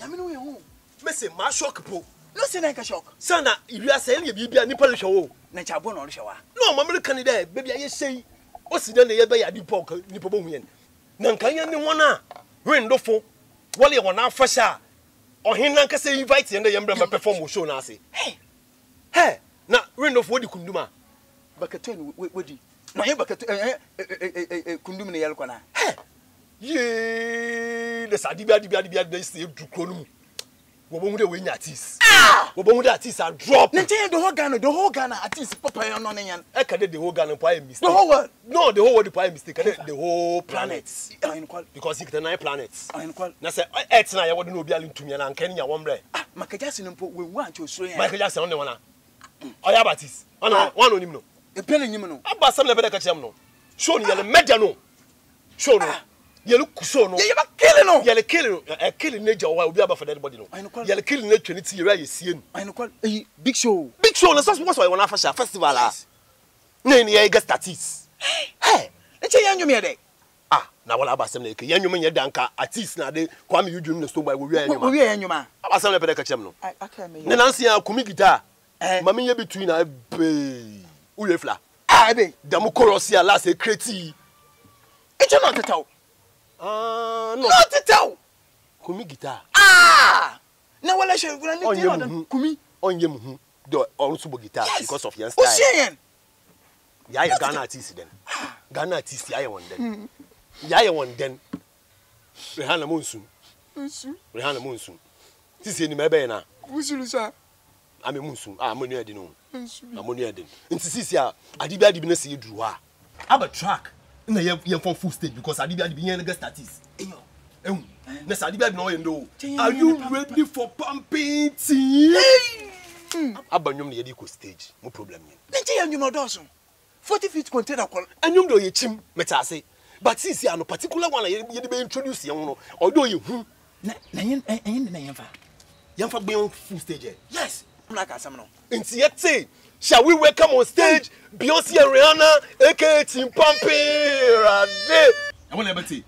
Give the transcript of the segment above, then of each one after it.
Yamino est où? Mais c'est ma choc, bro. Non, c'est un choc. Ça, il lui a saillé, il n'y a pas le show. Non, maman, le candidat, bébé, il essaye. Aussi, il y a des porcs, il n'y a pas de moyen. Non, quand il y a des moines, il y a faux. Voilà, il y a un facha. On n'a qu'à s'inviter, il y a un performance au show. Hey! Hey! Non, il y a un faux du Kunduma. Bakatoun, oui, dit. Non, il y a un Kunduma, il y a un Kunduma. Hey! Yee! Les adibia, c'est du Kunduma. Wobonde artist. Ah! Wobonde artist and drop. The whole Ghana artist pop on no nyan. E ka the whole Ghana pay mistake. The whole world. No, the whole world pay mistake. The whole planet. Because it's the nine planets. Na say earth na ya wodo no biali ntumi na nkan ya wombre. Ah, Makaja no po we want to so yan. Makaja se on the one na. Oya artist. One onim no. E pele nyim no. Aba sam na be da ka chem no. Show no ya le media no. Show no. Yellow Kusono, you are killing no. You're killing a killing nature while we are for that body. You're killing nature, it's your eyes. I know quite a big show. Big show, that's what I want to have a festival. Nay, I guess that is. Hey, let's say you made it. Ah, now what about some lake? You mean your danka, artist, now they come you doing the store by we are in your man. I was on a better catcham. I can't make it. Nancy, I'll come guitar. Mammy between I be Ulefla. I be Damocorosia last a crazy. It's not at all. Ah, non. Not to tell. Kumi guitar. Ah! Now I shall run it. Kumi on Yemu, the also guitar because of your style. Yaya Ghana artist then. Ghana artist, Yaya one then. Yaya one then. Rihanna Monsoon. Rihanna Monsoon. This is in my banner. I'm a Monsoon. I'm only adding. I'm only adding. And this is here. I did not see you draw. I'm a track. No, you're from full stage because I did not be any guest artist. Yes, I did not know. Are you ready for pumping tea? Abandon the Edico stage, no problem. Then you know, Dawson. 40 feet container call, and you know your chim, metase. But since you are no particular one, you may introduce you, although you ain't name for Yamfa beyond full stage. Yes, black as I'm yet say. Shall we welcome on stage Beyonce and Rihanna, aka Team Pampirade? I want to say,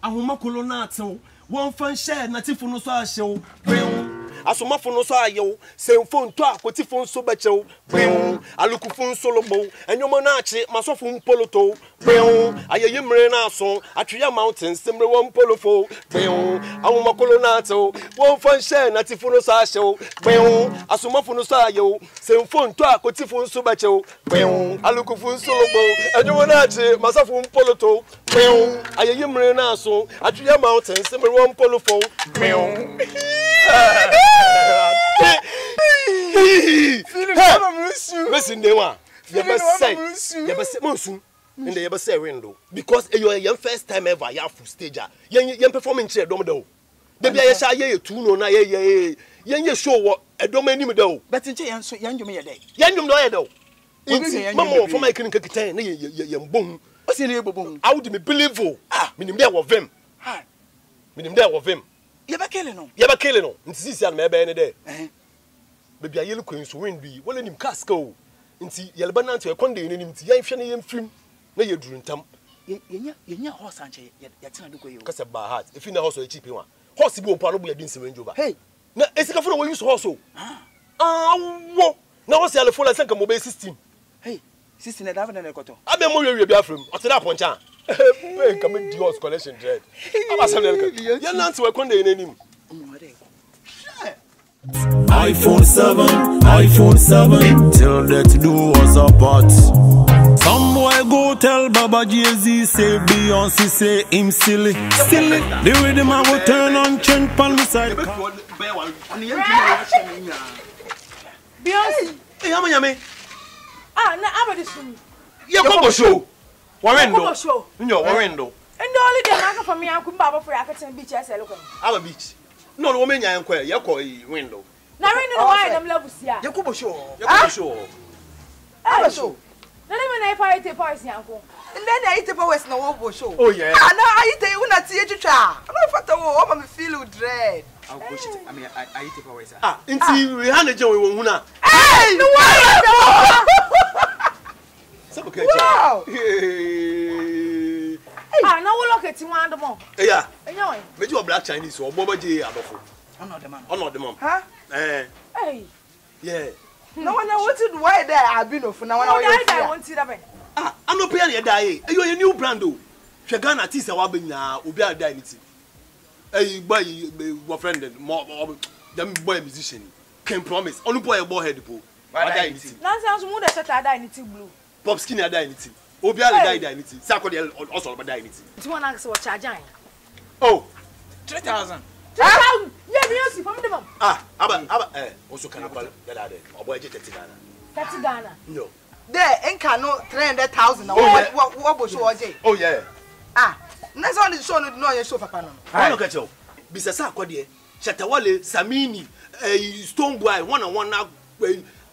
I want to colonato. One fan share, nothing for no so show. Boom. I saw my phone so I yo. Same phone to a quitty phone so better. Boom. I look phone solo bow. And your monachi, my sophomore polo toe. Boom. I hear you marina song. I treat your mountains, similar one polo foe. Boom. I want to colonato. One fan share, nothing for no so show. Boom. I saw my phone so I yo. Same phone to a quitty phone so better. Boom. I look phone solo bow. And your monachi, my sophomore polo toe. Boom. I hear you marina song. I treat your mountains, similar one polo foe. Boom. Listen, they want you ever say, Monsoon, and they ever say window because you are your first time ever. You are full stage, you performing here, Domodo. The BS I hear two no, you show what a domain do, but in Jay and so young you may a day. Young no, though. Mamma for my clinical contain, young boom. What's in able boom? I would be believable. Ah, meaning there were them. Ah, meaning there were them. Yaba killing him. Nti si anme be ne de. Eh. Bebia yele kwenso wendu, wole nim casco. Nti yele banante e konde yene nim ti yan hwe ne yem frim na ye duru ntam. Yenya horse anche ya tena de koyo. Kase ba heart. If na horse o cheap one. Horse bi o pa no bo ya din semen joba. Hey. Na esika fo na we use horse o. Ah wo. Na horse ya le fo la senka mo be 16. Hey. 16 na dafa na le koto. Abe mo wewe bi afrim. O te da poncha. Hey, come in Dior's collection dread. I'm a son of a girl. You're not to work on the name. iPhone 7. Tell that to do what's about. Some boy go tell Baba Jay Z, say Beyonce, say him silly. Silly. The way the man will turn on, change pan the side. Beyonce. Hey, how many? Ah, now I'm at this one. You're going to show. Warendo, no Warendo. And only the market for me, I couldn't bother for African beach. I said, look, our beach. No, the woman I am quite Yako window. Now, I am love with ya. Yakubo show. I show. Then I fight a poison, uncle. And then I eat a poison over show. Oh, yeah. Now I eat a not see a child. I don't want a woman feel dread. I mean, I eat a poison. Ah, in see, we handle Joey Wuna. Hey, no. Wow! Hey! Ah, now we look at you one more. Yeah. Anyway, make you a black Chinese or Boba J. Abafo. Honor the mom. Honor the mom. Huh? Eh. Hey. Yeah. No one wanted why there I been of now when I wanted up. Ah, I'm not paying die. You a new brand though. Shagana tisa wabina ubi a die niti. Hey boy your friend more them boy musician can promise. Only boy boy head po. Why die niti. Nonsense mo dey set die niti blue. Pop skin die niti. Obi a die niti. Sako dey also die niti. Do one ask what charge am? Oh. 3,000. Ah, yeah, Beyonce, from the mom. Ah, Abba, also can about that. Or boy, just 30 Ghana. 30 Ghana. No. There ain't no 300,000. What was your day? Oh, yeah. Ah, that's only shown with no show for Panama. I look at you. Bissasa Quadier, Shatta Wale, Samini, Stoneboy, 1 on 1 now.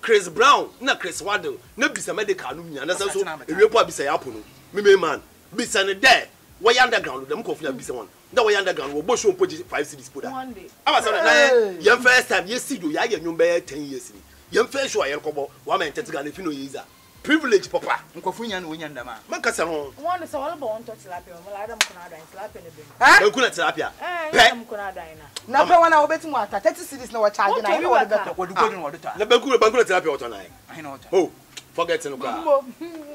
Chris Brown, not Chris Waddle, no Bissa Medical, and that's also a real pub say Apollo. Mimi man, Bissa dead. Why underground? Them coffee and Bissa one. That way underground, we both show 5 cities put one day. I was on young first time, yes, you do. I get you 10 years. Young first show I am combo, woman, Tetrigan, if you know, is a privilege, papa. Uncofunan, Winyandama. Macassar, one is all born to Tilapia, Madame Conada, and Slap in the bin. I don't couldn't Tilapia. I'm Conada. Now, no one I'll bet more. 30 cities, no child, and I know what you want to talk. The Bakura Bakura Tilapia tonight. I know. Oh. Forget no car.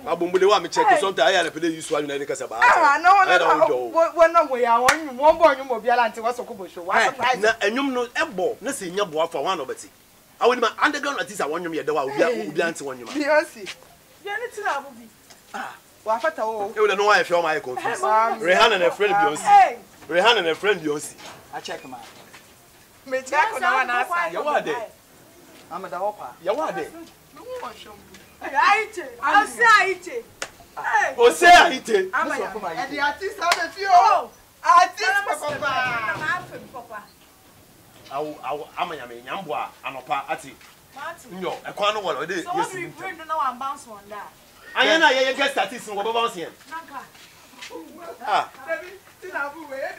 I will check something. I have to use one. No, no, we are one boy. You will be allowed to watch a couple show. And you know, Ebbo, nothing your boy for one of it. I will my underground artist. I want you to be answer one. You see, you need to have ah, what at all? You don't know if you're my confused. Rihanna and a friend Beyonce. Rihanna and a friend Beyonce. I check him out. May check on one answer. You are there. I'm at the opera. You are there. I say it. I'm the artist out of you. Artist, Papa. I'm a Yambua, and Opa Ati. No, I can't know it is. So what do you bring to know and bounce on that? I am a guest artist and what about him? Ah,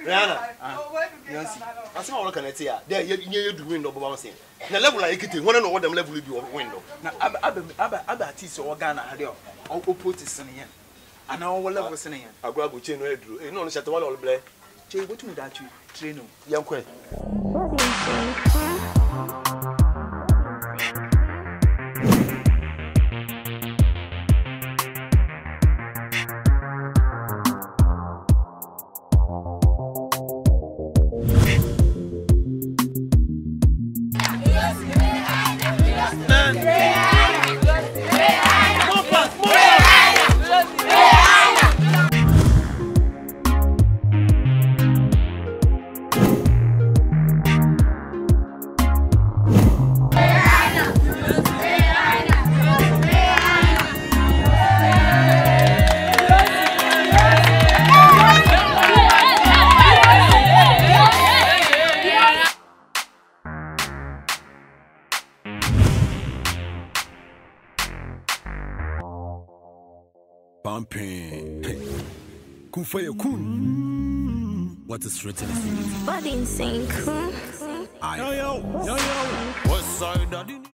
Rihanna. I saw all connected here. There you do window bouncing. The level like it, one know what the level will be of window. Now, Abba artists or Ghana had your opposite Senior. And our level Senior. I grab with Chain Red Drew. You know, Shatta Wale Blair. Jay, what would that you train? Young Quay. What is written is body in sync. Yo yo yo yo. West side daddy.